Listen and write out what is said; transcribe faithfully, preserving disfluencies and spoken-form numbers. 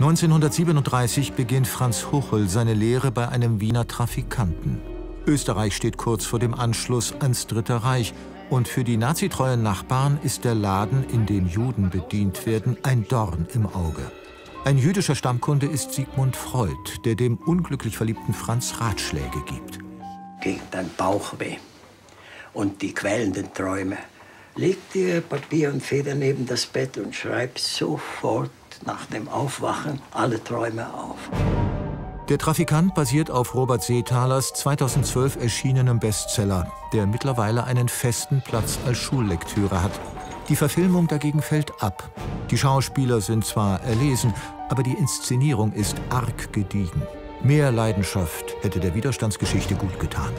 neunzehnhundertsiebenunddreißig beginnt Franz Huchel seine Lehre bei einem Wiener Trafikanten. Österreich steht kurz vor dem Anschluss ans Dritte Reich und für die nazitreuen Nachbarn ist der Laden, in dem Juden bedient werden, ein Dorn im Auge. Ein jüdischer Stammkunde ist Sigmund Freud, der dem unglücklich verliebten Franz Ratschläge gibt. Gegen den Bauchweh und die quälenden Träume. Leg dir Papier und Feder neben das Bett und schreib sofort nach dem Aufwachen alle Träume auf. Der Trafikant basiert auf Robert Seethalers zweitausendzwölf erschienenem Bestseller, der mittlerweile einen festen Platz als Schullektüre hat. Die Verfilmung dagegen fällt ab. Die Schauspieler sind zwar erlesen, aber die Inszenierung ist arg gediegen. Mehr Leidenschaft hätte der Widerstandsgeschichte gut getan.